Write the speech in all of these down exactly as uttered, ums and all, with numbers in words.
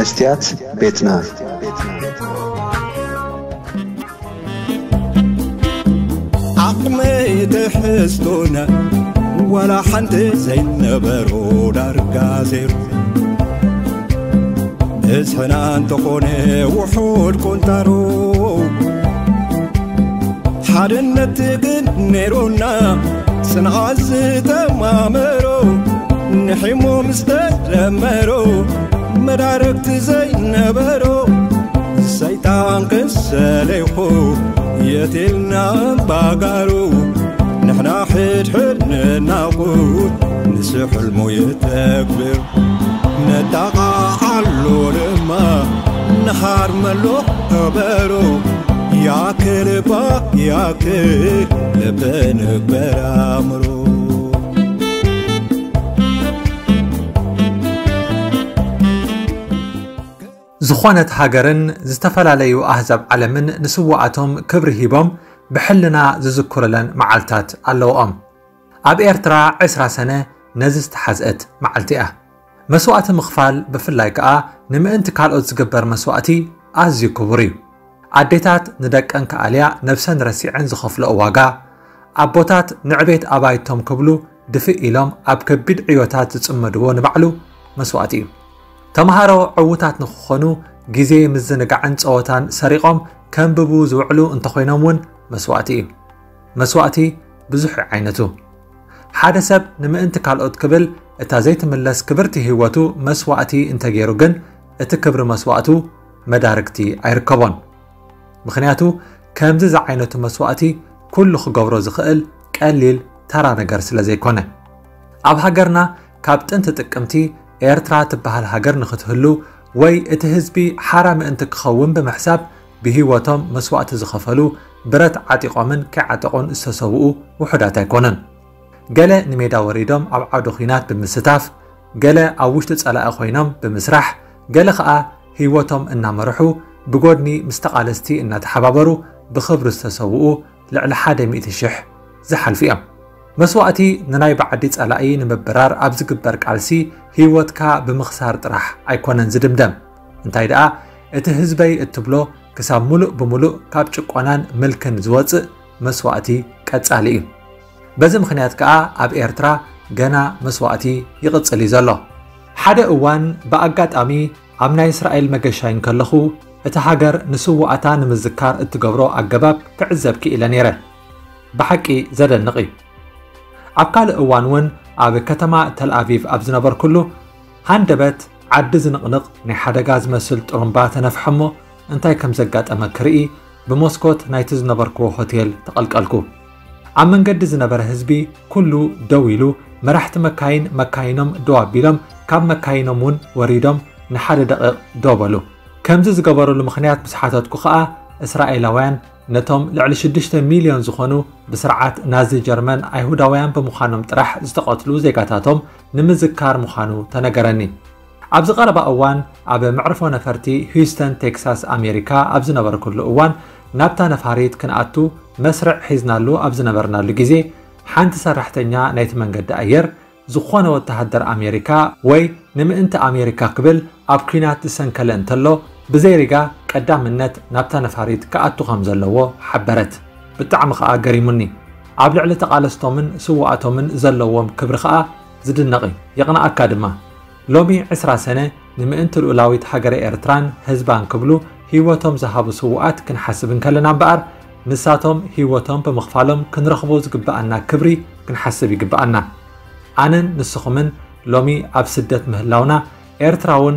مستيات بيتنا. عقمي تحسدونا ولا حنت زي النبرو داركازير اسحنا انتقوني وحود كنتارو حدنت قنيرونا سنعز تمامرو نحيمو مستدمرو مداركت زي نبرو السيطان قسليخو يتلنا باقارو نحنا حد حدنا ناقود نسح الميتكبر نتاقع علو رما نحار ملو قبرو ياكل با ياكل لبنك برامرو زخونة هاجرن زتفلاليو أحزاب علمن نسوعتهم كبرهيبهم بحلنا زذكرلن معلتات اللوام أب إيرترا عسر سنة نزست حزقت معلتئة مسوعة مخفال بفلايكا نم انتقال أتزقبر مسوعتي أزي كبري عديتات ندك أنك عليا نفسن رسيعن زخف لأواقا أبوتات نعبيت أبايتهم كبلو دفئ لهم أب كبيد عيوتات تسمدوون بعلو مسوعتي تمهارو عوتات نخخنو جزي مزنقعن صوتان سريقهم كان ببو زوعلو انتخوينامون مسواتي مسواتي بزح عينتو حادسب نما انتقال اوت كبل اتا زيت ملس كبرتي هواتو مسواتي انتجيرو جن اتكبر مسواتو مداركتي ايركبون مخنياتو كمز زعينتو مسواتي كل خغورو زخقل قليل ترى نجر سلا زيكونه اب هاجرنا كابتن تتقمتي إيرترا تبهال هاجر نختهلو وي اتهزبي حرام انتك خوون بمحساب بهيواتهم مسوات زخفلو برت عتيقومن كعتقون استسوؤو وحدات يكونن قالا نميدا وريدهم أو عدوخينات بمستاف قالا أو وشتت على أخوينهم بمسرح قالا خاء هيواتهم إنا مرحو بقودني مستقالستي إنا تحبابرو بخبر استسوؤو لعل حدا مئة الشح زحل فيهم مسواتي نناي بعديت على أي نمبرار أبزق برك عالسي هيوتكا بمخسار طرح أيكونن زدمدم انتاي دقا اتهزبي اتبلو كساب ملوء بملوء كاب چقوانان ملكن زوطئ مسواتي كتسالئ بزم خنيات كا أب إيرترا جنا مسواتي يقتسلي زلو حدا اوان بأقات أمي أمنا إسرائيل مقشاين كلخو اتهاجر نسو أتان مزكار اتقبرو أقباب تعزبكي إلى نيره بحكي زد النقي أبقال اوانون أب كتما تل أفيف أبزنبر كله هندبت عدز نقنق نحدقاز مسل ترمبات نفحمو انتاي كم زقات أما كرئي بموسكوت نايتز نبركو هوتيل تقلقلكو عمن قد زنبر هزبي كله دويلو مرحت مكاين مكاينم دوابيلم كم مكاينمون وريدم نحد دقق دوبلو كمز زقبرو لمخنيات مسحاتاتكو خاء إسرائيلوان نتم لعل شدشت مليون زخونو بسرعة نازي جرمان أيهوداوان بمخانم طرح زتقاتلو زيقاتاتهم نمزكار مخانو تنقرني أبز غرب أوان أب معرفو نفرتي هيوستن تكساس أمريكا أبز نبر كل أوان نبتا نفاريت كنقاتو مسرع حيزنالو أبز نبرنا لجيزي حانت سرحتنيا نيتمن قد أير زخونو وتهدر أمريكا وي نم انت أمريكا قبل أبقينات السنكالنتلو بزيرقا قدام النت نبتا نفاريت كأتو خمزلوو حبرت بالطعم خاء قريمني عبل على تقالستو من سواتو من زلووم كبر خاء زد النقي يقنا أكادما لومي عسرة سنة لما انت الأولاويت حجر إيرتران هزبان قبلو هيوتهم زهابو سوات كنحسبن كلنا بقر نساتهم هيوتهم بمخفالهم كنرخبو زقبأنا كبري كنحسب يقبأنا أنا نسخو من لومي أب سدت مهلاونا إيرتراون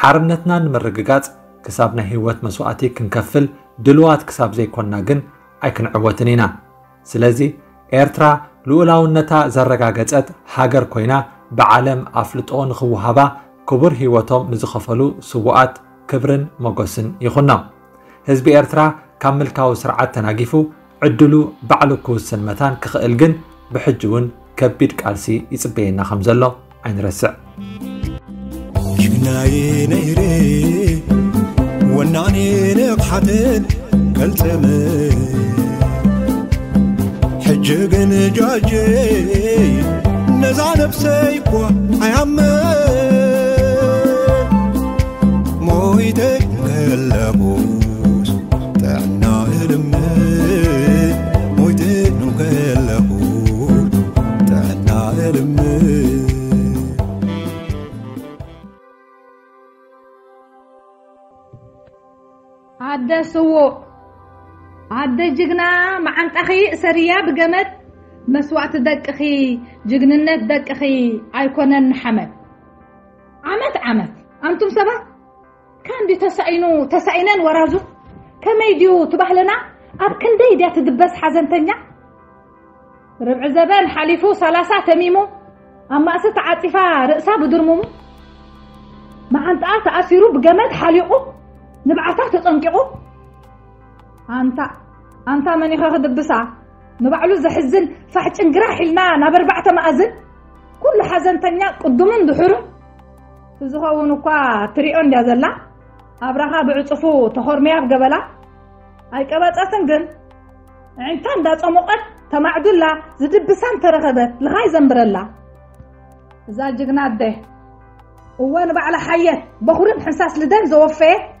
حرمنتنا نمرققات كسابنا هيوات مسواتي كنكفل دلوات كساب زي كونا جن ايكن عواتنينا سلازي إيرترا لولاونتا زرقاقات هاجر كوينا بعالم افلتون خوهابا كبر هيوتهم نزخفلو سوءات كبرن مقاسن يخوننا هزب إرترا كامل كاو سرعات تناقفو عدلو بعلو كوسن متان كخالجن بحجون كبير كالسي يسبينا خمزلو عين رسع جناي نيري وناني نقحتن كالتمي حجقن جاجي نزع نفسي كوا عيامي مويتك اللبوس تعنى المي مويتك اللبوس تعنى المي عدى سوق عدى جقنا مع انت اخي سريا بقمت مسوعة دك اخي جقننات دك اخي ايكونن حمد عمت عمت انتم سبا كان دي تسعينو تسعينان ورازو كما يديو تبح لنا اب كندي دي تدبس حزنتنيا ربع زبان حليفو سلاسة تميمو اما اسا تعاطفا رأسا بدرمومو مع انت اه تأثيرو بقمت حليقو نبعثا تطنققو أنت أنت من يخاخد بسعة نبعلو زحزن فحج انقراح لنا نبر بعت مأزن كل حزن تنيا قدومن دحرو تزخونو كوا تريون يا زلا أبرها بعطفو تخور مياه بقبلا أي كبات أسنجن عينتان دات أموقت تمعدولا زد بسان ترخدت لغاي زنبرلا زال جقنات ده وانا بعلى حيات بخورين حساس لدن زوفيه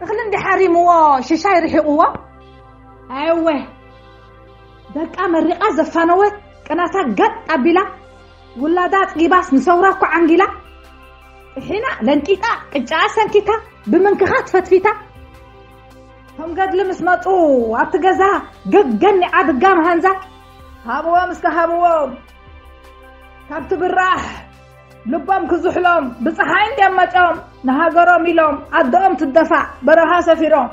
خلنا ندحري موا ششاي ريحوا ايوه دك امر رقه زفانوت قناتا قط ابيلا ولادات قيباس نسوراكو عنجلا هنا لنقيطا قجا سنكيتا بمنكخات فتفيتا هم قد لمس مطو ابتغزا ججن ادغام هنزا هابوا مستهابوا كابت بالراح لبام كزحلام بصحاين دمتهم نهاجرهم يلوم عدهم تدفع براها سفيرهم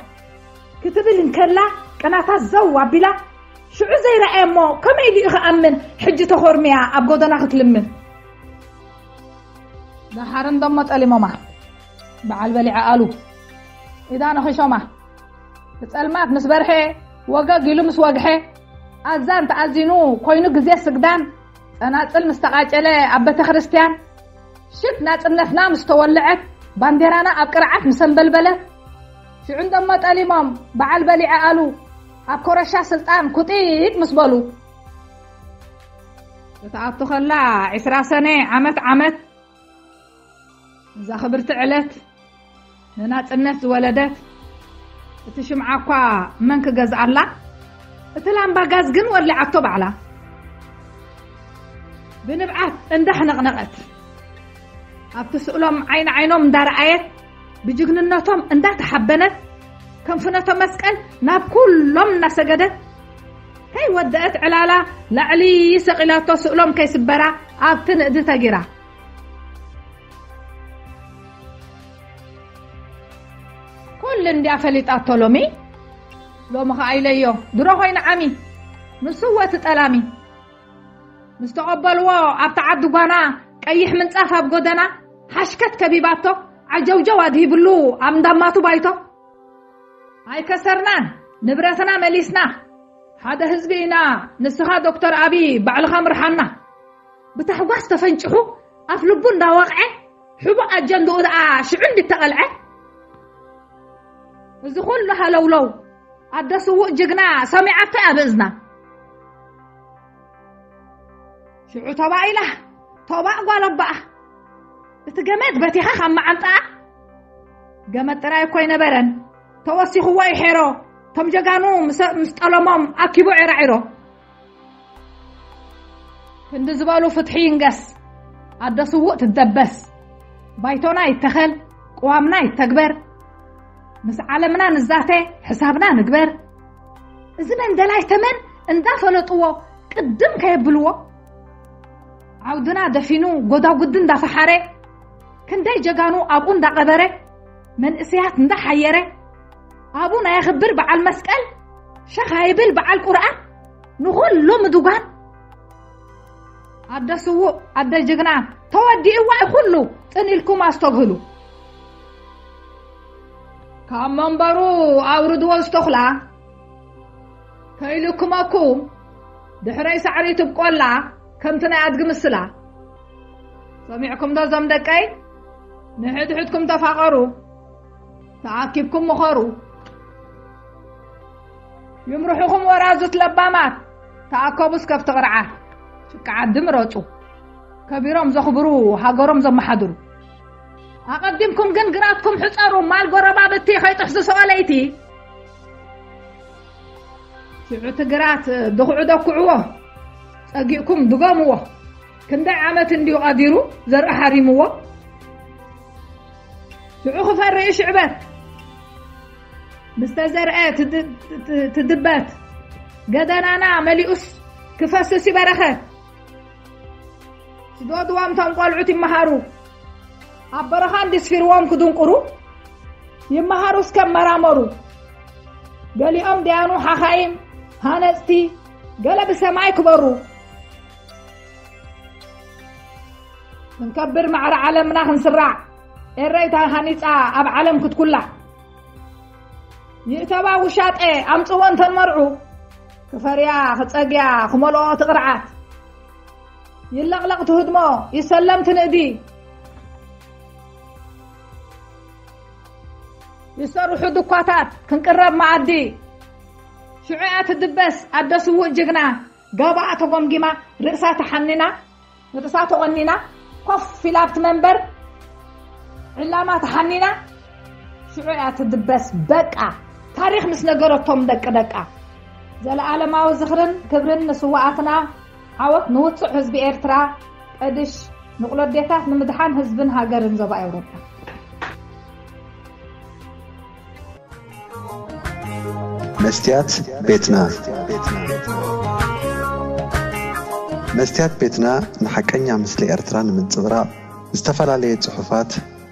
كتبي لنكلا قناتا زوا بلا شو زي رأيمو كما يلي اخامن حجته خرميا ابغودنا ختلمن ده حرن ضمت علي ماما بعال بلع قالو اذا انا خشمه تسلمات مسبرحه وقاقي لمس وقحه اذان تعزينو كوينو غزي سقدان انا طل مستقاجله ابته كريستيان شفنا تنفنا مستولعت بانديرانا ابقرعت مسنبلبله شو عندهم ما طال امام بعال بلع قالوا ابكرشا سلطان كطيق مسبلو تعطوا خلا عشر سنه عمت عمت اذا خبرت علت هنا تنفس ولدت تشمعكوا منك غز الله اتلام باغاز جن ولعتوا بعلا بنبعث اندحنا نقنقت أبتسألهم عين عينهم درعيت بججننتهم اندات حبنت كنفنتهم مسكن ناب كلهم نسجدت هي ودأت علالة لعلي سقيلاتو سؤلهم كيسبرا أبتن ادتا جرا كل اندي أفلت أطولومي لو مخايليو دروهو ينعمي نسوة تتألامي مستقبلوا أبتع عدقنا قيح من صافا بقدنا حشكت كبيباتو عجوجو ادهبلو امدماتو بايتو هاي كسرنا نبرسنا مليسنا هذا حزبينا نسخا دكتور ابي بعل خمر حنا بتحواس تفنجحو افلبو ندا وقعه حبو اجندو دا شعند تقلعه اذ كلها لولو ادسو جقنا سمعت ابزنا شعو تبايله طبع قال بقى بتجمد بتيها خم عنطا جمد راي كوينا برن توصي خواي حيرو تم جانو مستلمم اكيبو عرعرو كند زبالو فتحين قس عدسو وقت تدبس بايتونا يتخل قوامنا يتكبر مس عالمنا نزاته حسابنا نكبر إذا من دلاي تمن اندافلطوا قدم كيبلوا عودنا دفينو قدا قد اندافحره كنداي جغانو ابو اندقبره من اسيات اندحيره ابونا يخبر بعل المسكل شخايبل بعل القران نقول لهم دوغان عدسو عد الجغنا تودي واي كله تنيلكم استغلوا كمان برو أوردوا استخلا كيلكم أكو دحري سعري تبقول لا كم تناعدكم السلا سمعكم ده زمدكاي نحد حدكم تفقروا تعاكبكم مخروا يوم روحكم ورازت لبامات تعاكبوس كف تقرعه شك عدم راتو كبيرهم زخبروا حجرهم زم حضروا أقدمكم جنجراتكم حصاروا مال قربا بتي خيط حصو سؤاليتي سبعت جرات دقعوا دقعوه أجيكم دقاموه كندا عامة اللي قادروا زرع حريموه سعوخ فرق شعبات مستزرعات تدبات قد أنا عملي أس كفاسسي برخات سدوا دوام تنقلعوا تمهاروا أبرخان دسفيروام كدون قرو يمهاروس كم مرامرو قالي أم ديانو حخايم هانستي قال بسماي كبرو نكبر مع عالمنا خنسرع الريت هانيت أب عالم كت كلها يتبع وشات إيه أمس وانت المرعو كفريا ختصقيا خملو تقرعات يلغلق تهدمو يسلمت نأدي يسرحوا دكواتات كنقرب معدي شعيات الدبس عدسو جغنا قبعته قمقمه رأساته حننا رأساته قننا قف في لابت منبر علامات حننا شعيات الدبس بقع تاريخ مس نقرتهم دق دقع زال عالماو زخرن كبرن نسواتنا عوت نوصح حزب إرترا قدش نقلو ديتات نمدحان حزبن هاجرن زبا أوروبا مستيات بيتنا مستيات بيتنا نحكينا مثل إرتران من الزراء استفلالية صحفات